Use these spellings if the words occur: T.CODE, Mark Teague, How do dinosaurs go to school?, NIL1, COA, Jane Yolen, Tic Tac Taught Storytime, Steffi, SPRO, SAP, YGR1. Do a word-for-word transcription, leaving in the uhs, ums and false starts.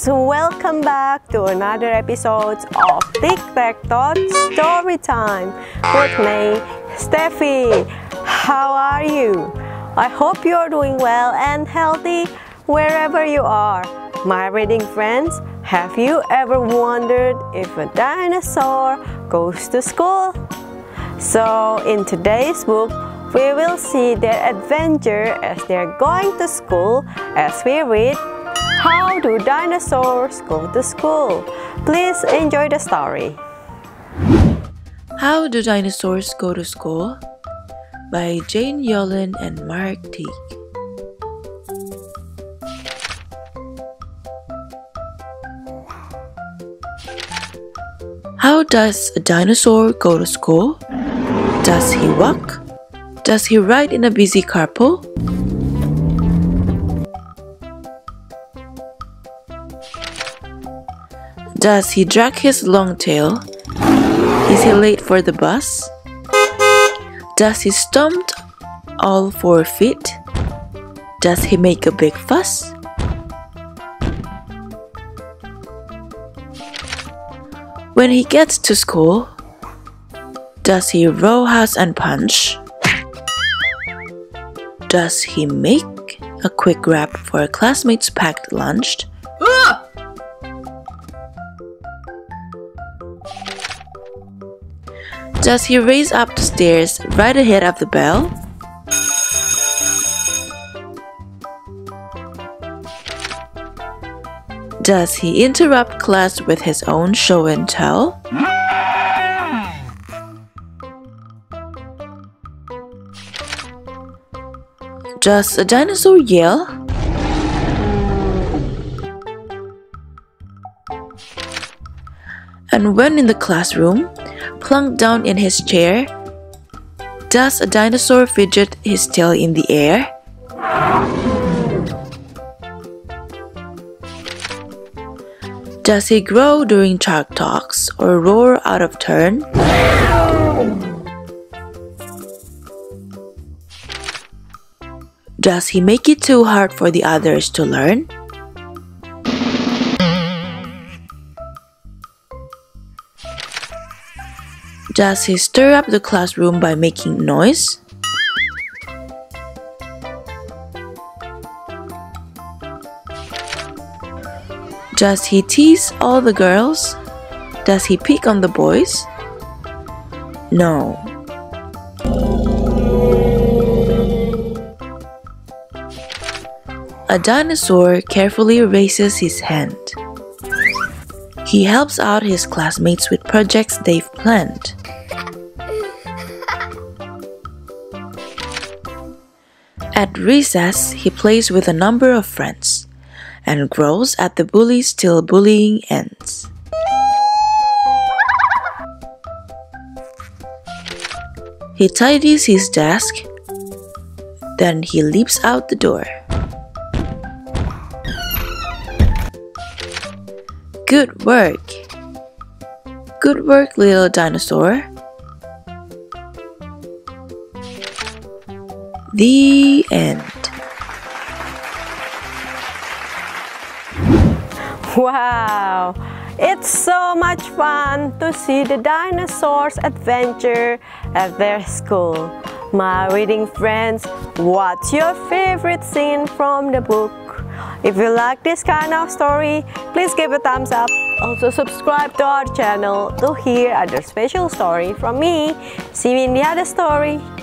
guys, welcome back to another episode of Tic Tac Taught Storytime with me, Steffi. How are you? I hope you're doing well and healthy wherever you are. My reading friends, have you ever wondered if a dinosaur goes to school? So in today's book, we will see their adventure as they're going to school as we read How Do Dinosaurs Go to School? Please enjoy the story. How Do Dinosaurs Go to School? By Jane Yolen and Mark Teague. How does a dinosaur go to school? Does he walk? Does he ride in a busy carpool? Does he drag his long tail? Is he late for the bus? Does he stomp all four feet? Does he make a big fuss? When he gets to school, does he roar, huss, and punch? Does he make a quick grab for a classmate's packed lunch? Uh! Does he race up the stairs right ahead of the bell? Does he interrupt class with his own show and tell? Does a dinosaur yell? And when in the classroom, plunked down in his chair, does a dinosaur fidget his tail in the air? Does he growl during chalk talks or roar out of turn? Does he make it too hard for the others to learn? Does he stir up the classroom by making noise? Does he tease all the girls? Does he pick on the boys? No. A dinosaur carefully raises his hand. He helps out his classmates with projects they've planned. At recess, he plays with a number of friends and growls at the bullies till bullying ends. He tidies his desk, then he leaps out the door. Good work! Good work, little dinosaur! The end. Wow! It's so much fun to see the dinosaurs' adventure at their school. My reading friends, what's your favorite scene from the book? If you like this kind of story, please give a thumbs up. Also subscribe to our channel to hear other special story from me. See you in the other story.